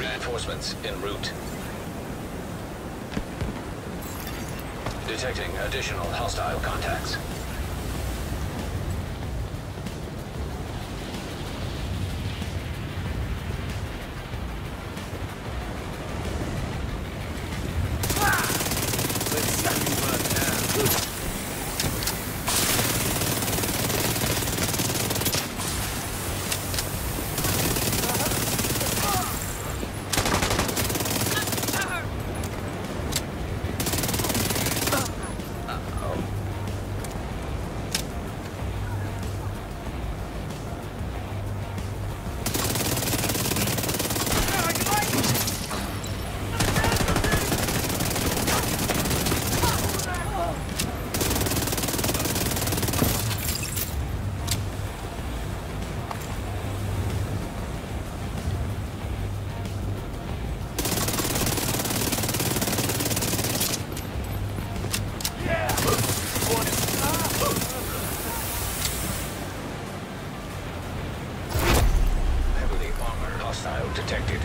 Reinforcements en route. Detecting additional hostile contacts. Detected.